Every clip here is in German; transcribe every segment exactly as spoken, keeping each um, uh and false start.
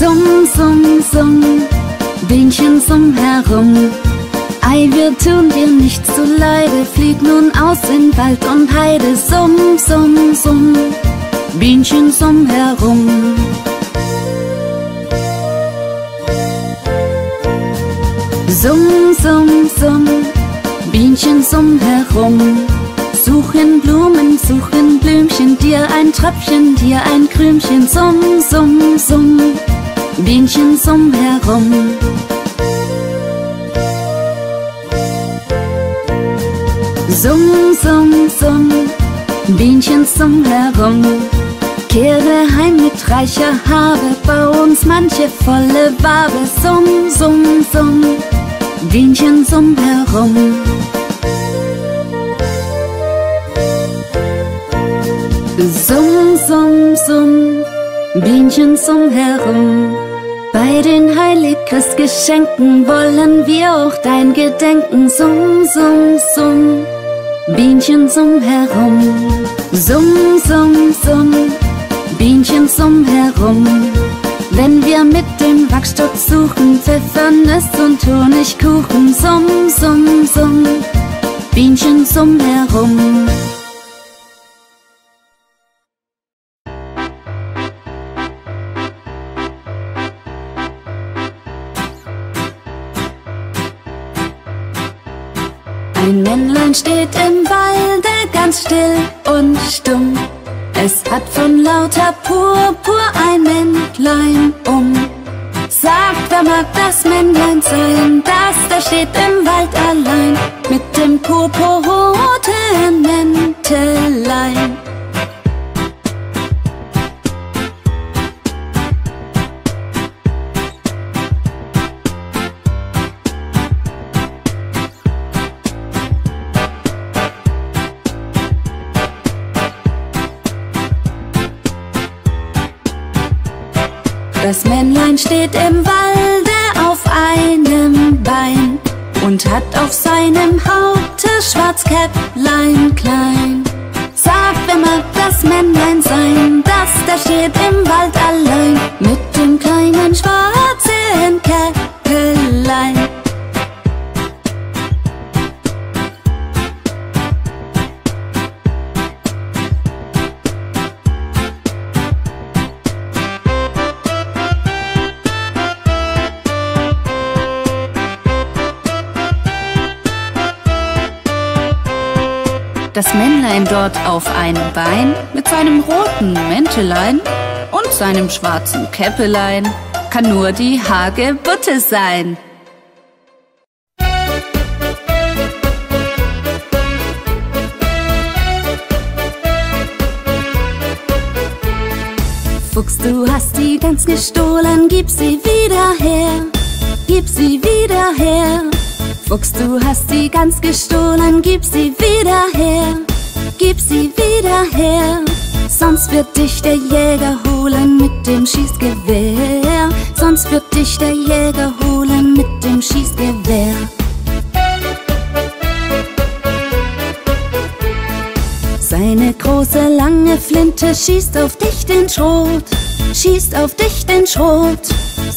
Summ, summ, summ, Bienchen summ herum. Ei, wir tun dir nicht zuleide, flieg nun aus in Wald und Heide. Summ, summ, summ, Bienchen summ herum. Summ, summ, summ, Bienchen summ herum. Suchen Blumen, suchen Blümchen, dir ein Tröpfchen, dir ein Krümchen. Summ, summ, summ, Bienchen summ herum. Summ, summ, summ, Bienchen summ herum. Kehre heim mit reicher Habe, bau uns manche volle Wabe. Summ, summ, summ, Bienchen summ herum. Summ, summ, summ, Bienchen summ herum. Bei den heilig Christgeschenken wollen wir auch dein Gedenken. Summ, summ, summ, Bienchen summ herum. Summ, summ, summ, Bienchen summ herum. Wenn wir mit dem Wachstock suchen, Pfeffernuss und Honigkuchen. Summ, summ, summ, Bienchen summ herum. Ein Männlein steht im Walde ganz still und stumm. Es hat von lauter Purpur ein Männlein um. Sagt, wer mag das Männlein sein, das da steht im Wald allein mit dem purpurroten Mäntelein. Das Männlein steht im Walde auf einem Bein und hat auf seinem Haupte Schwarzkäpplein klein. Sagt, wer mag das Männlein sein, das da steht im Wald allein mit dem kleinen schwarzen Käppelein. Das Männlein dort auf einem Bein mit seinem roten Mäntelein und seinem schwarzen Käppelein kann nur die Hagebutte sein. Fuchs, du hast die Gans gestohlen, gib sie wieder her, gib sie wieder her. Fuchs, du hast die Gans gestohlen, gib sie wieder her, gib sie wieder her. Sonst wird dich der Jäger holen mit dem Schießgewehr, sonst wird dich der Jäger holen mit dem Schießgewehr. Seine große, lange Flinte schießt auf dich den Schrot, schießt auf dich den Schrot.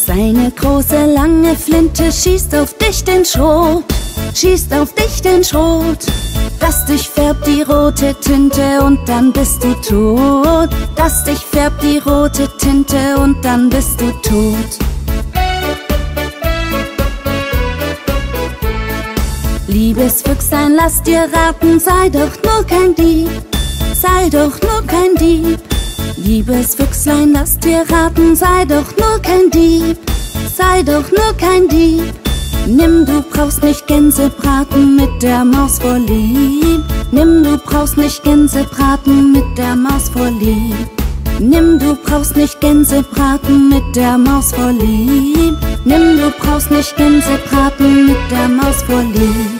Seine große, lange Flinte schießt auf dich den Schrot, schießt auf dich den Schrot. Das dich färbt die rote Tinte und dann bist du tot. Das dich färbt die rote Tinte und dann bist du tot. Liebes Füchslein, lass dir raten, sei doch nur kein Dieb, sei doch nur kein Dieb. Liebes Füchslein, lass dir raten, sei doch nur kein Dieb, sei doch nur kein Dieb. Nimm, du brauchst nicht Gänsebraten mit der Maus vorlieb. Nimm, du brauchst nicht Gänsebraten mit der Maus vorlieb. Nimm, du brauchst nicht Gänsebraten mit der Maus vorlieb. Nimm, du brauchst nicht Gänsebraten mit der Maus vorlieb.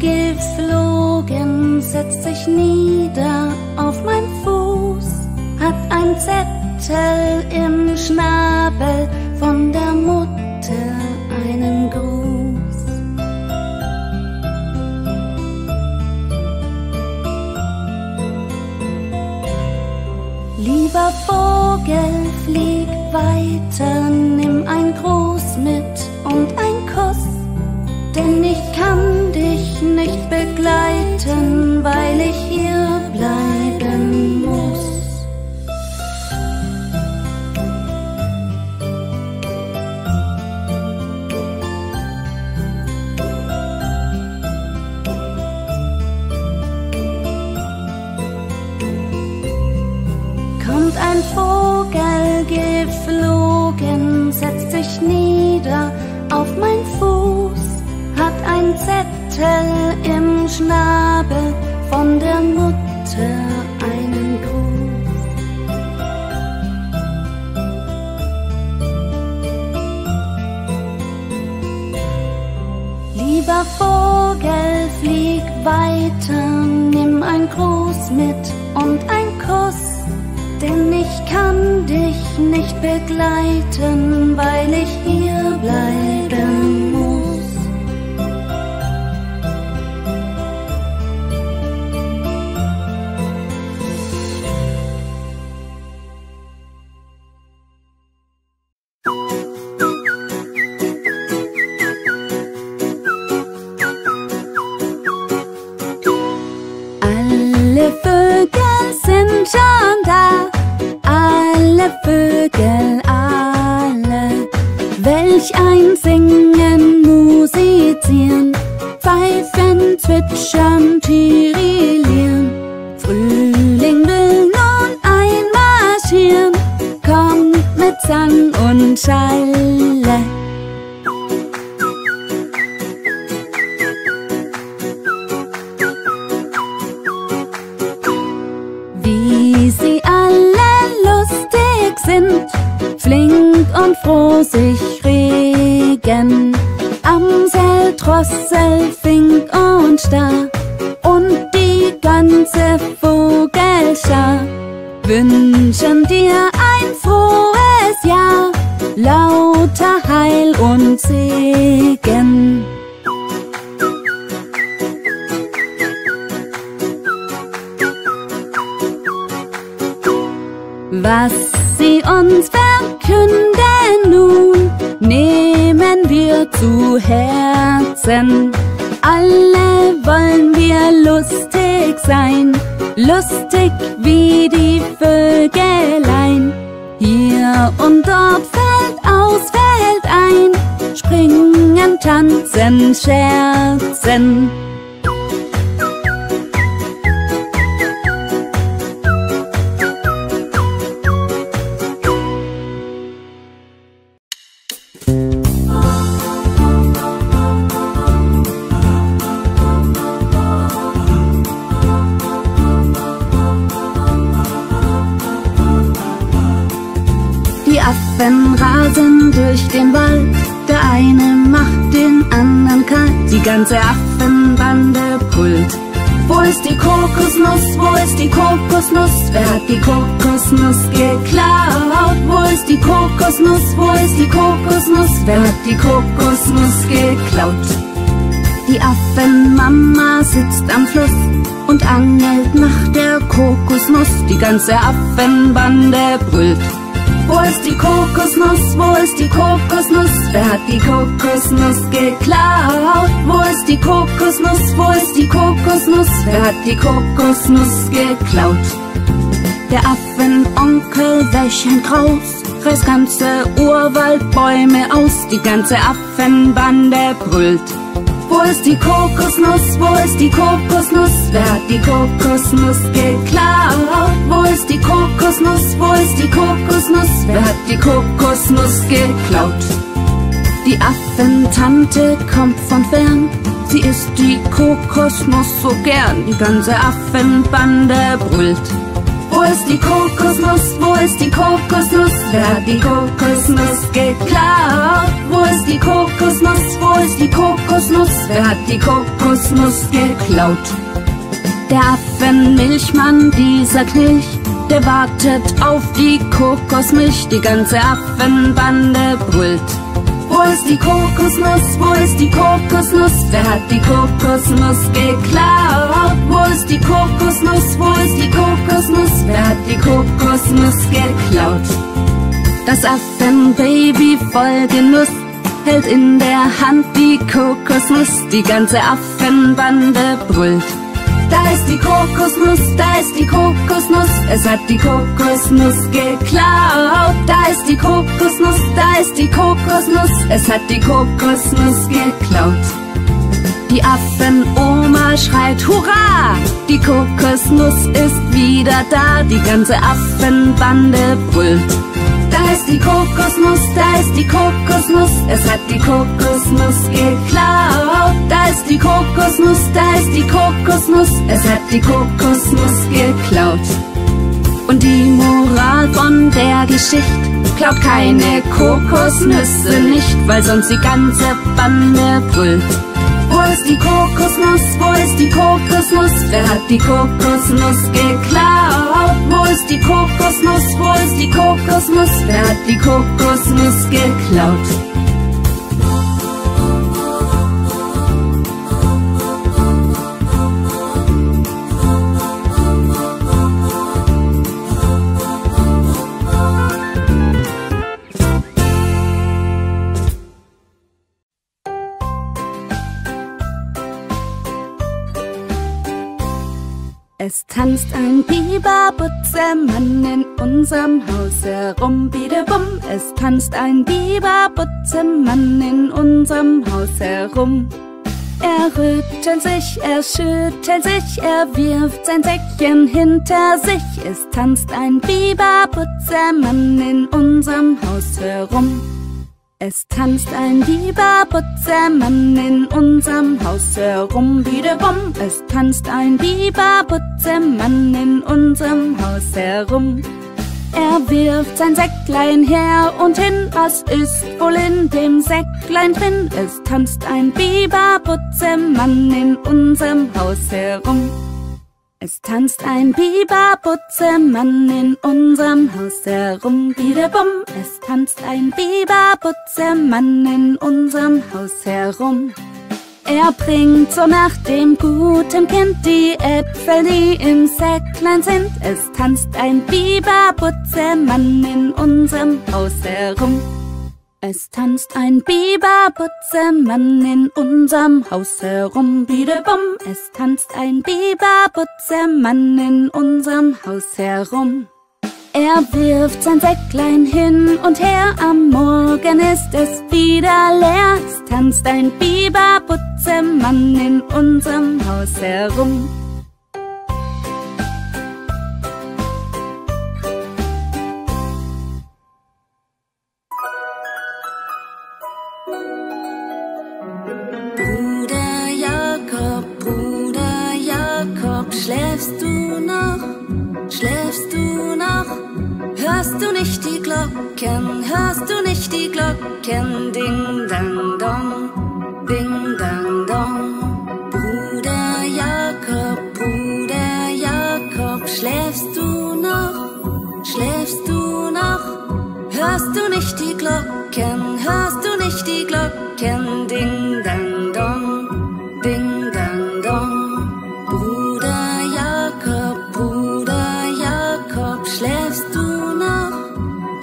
Geflogen, setzt sich nieder auf mein Fuß, hat ein Zettel im Schnabel, von der Mutter einen Gruß. Igel flieg weiter, nimm ein Gruß mit und ein Kuss, denn ich kann dich nicht begleiten, weil ich hier bleiben muss. Ein Vogel geflogen, setzt sich nieder auf mein Fuß, hat ein Zettel im Schnabel, von der Mutter einen Gruß. Lieber Vogel, flieg weiter, nimm ein Gruß mit und ein Kuss, denn ich kann dich nicht begleiten, weil ich hier bleiben muss. Alle Vögel sind schon da. Alle Vögel, alle, welch ein Singen, musizieren, pfeifen, zwitschern, tirillieren. Frühling will nun einmarschieren, kommt mit Sang und Schale. Wie sie alle lustig sind, flink und froh sich regen, Amsel, Drossel, Fink und Star und die ganze Vogelschar wünschen dir ein frohes Jahr, lauter Heil und Segen. Was sie uns verkünden nun, nehmen wir zu Herzen. Alle wollen wir lustig sein, lustig wie die Vögelein. Hier und dort fällt aus, fällt ein, springen, tanzen, scherzen. Affen rasen durch den Wald, der eine macht den anderen kalt, die ganze Affenbande brüllt. Wo ist die Kokosnuss, wo ist die Kokosnuss, wer hat die Kokosnuss geklaut? Wo ist die Kokosnuss, wo ist die Kokosnuss, wer hat die Kokosnuss geklaut? Die Affenmama sitzt am Fluss und angelt nach der Kokosnuss, die ganze Affenbande brüllt. Wo ist die Kokosnuss, wo ist die Kokosnuss, wer hat die Kokosnuss geklaut? Wo ist die Kokosnuss, wo ist die Kokosnuss, wer hat die Kokosnuss geklaut? Der Affenonkel, welch ein Graus, reißt ganze Urwaldbäume aus, die ganze Affenbande brüllt. Wo ist die Kokosnuss, wo ist die Kokosnuss, wer hat die Kokosnuss geklaut? Wo ist die Kokosnuss, wo ist die Kokosnuss, wer hat die Kokosnuss geklaut? Die Affentante kommt von fern, sie isst die Kokosnuss so gern, die ganze Affenbande brüllt. Wo ist die Kokosnuss, wo ist die Kokosnuss, wer hat die Kokosnuss geklaut? Wo ist die Kokosnuss, wo ist die Kokosnuss, wer hat die Kokosnuss geklaut? Der Affenmilchmann, dieser Knilch, der wartet auf die Kokosmilch, die ganze Affenbande brüllt. Wo ist die Kokosnuss, wo ist die Kokosnuss, wer hat die Kokosnuss geklaut? Wo ist die Kokosnuss, wo ist die Kokosnuss, wer hat die Kokosnuss Kosmos geklaut. Das Affenbaby voll Genuss hält in der Hand die Kokosnuss, die ganze Affenbande brüllt. Da ist die Kokosnuss, da ist die Kokosnuss, es hat die Kokosnuss geklaut. Da ist die Kokosnuss, da ist die Kokosnuss, es hat die Kokosnuss geklaut. Die Affenoma schreit Hurra! Die Kokosnuss ist wieder da, die ganze Affenbande brüllt. Da ist die Kokosnuss, da ist die Kokosnuss, es hat die Kokosnuss geklaut. Da ist die Kokosnuss, da ist die Kokosnuss, es hat die Kokosnuss geklaut. Und die Moral von der Geschichte: klaut keine Kokosnüsse nicht, weil sonst die ganze Bande brüllt. Wo ist die Kokosnuss? Wo ist die Kokosnuss? Wer hat die Kokosnuss geklaut? Wo ist die Kokosnuss? Wo ist die Kokosnuss? Wer hat die Kokosnuss geklaut? Es tanzt ein Biberputzemann in unserem Haus herum, bidebum. Es tanzt ein Biberputzemann in unserem Haus herum. Er rüttelt sich, er schüttelt sich, er wirft sein Säckchen hinter sich. Es tanzt ein Biberputzemann in unserem Haus herum. Es tanzt ein Biberputzemann in unserem Haus herum, bidebum. Es tanzt ein Biberputzemann in unserem Haus herum. Er wirft sein Säcklein her und hin, was ist wohl in dem Säcklein drin? Es tanzt ein Biberputzemann in unserem Haus herum. Es tanzt ein Biberputzemann in unserem Haus herum, bidebum. Es tanzt ein Biberputzemann in unserem Haus herum. Er bringt zur Nacht dem guten Kind die Äpfel, die im Säcklein sind. Es tanzt ein Biberputzemann in unserem Haus herum. Es tanzt ein Biberputzemann in unserem Haus herum, bidebum. Es tanzt ein Biberputzemann in unserem Haus herum. Er wirft sein Säcklein hin und her, am Morgen ist es wieder leer. Es tanzt ein Biberputzemann in unserem Haus herum. Schläfst du noch? Schläfst du noch? Hörst du nicht die Glocken? Hörst du nicht die Glocken? Ding, dang, dong, ding, dang, dong. Bruder Jakob, Bruder Jakob, schläfst du noch? Schläfst du noch? Hörst du nicht die Glocken? Hörst du nicht die Glocken? Ding, dang, dong, ding, dang, dong. Schläfst du noch?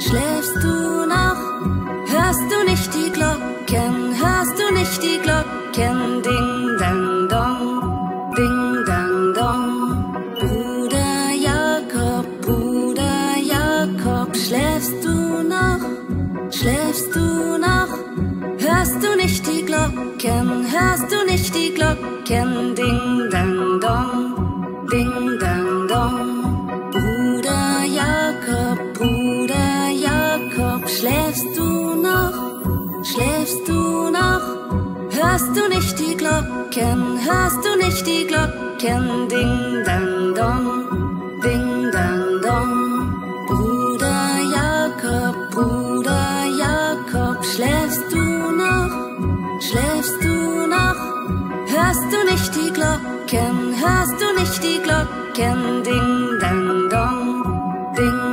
Schläfst du noch? Hörst du nicht die Glocken? Hörst du nicht die Glocken? Ding, dang, dong, ding, dang, dong. Bruder Jakob, Bruder Jakob, schläfst du noch? Schläfst du noch? Hörst du nicht die Glocken? Hörst du nicht die Glocken? Ding, dang, dong, ding, dang, dong. Bruder Jakob, Bruder Jakob, schläfst du noch? Schläfst du noch? Hörst du nicht die Glocken? Hörst du nicht die Glocken? Ding, dang, dong, ding, dang, dong. Bruder Jakob, Bruder Jakob, schläfst du noch? Schläfst du noch? Hörst du nicht die Glocken? Hörst du nicht die Glocken? Ding, dang, dong, ding.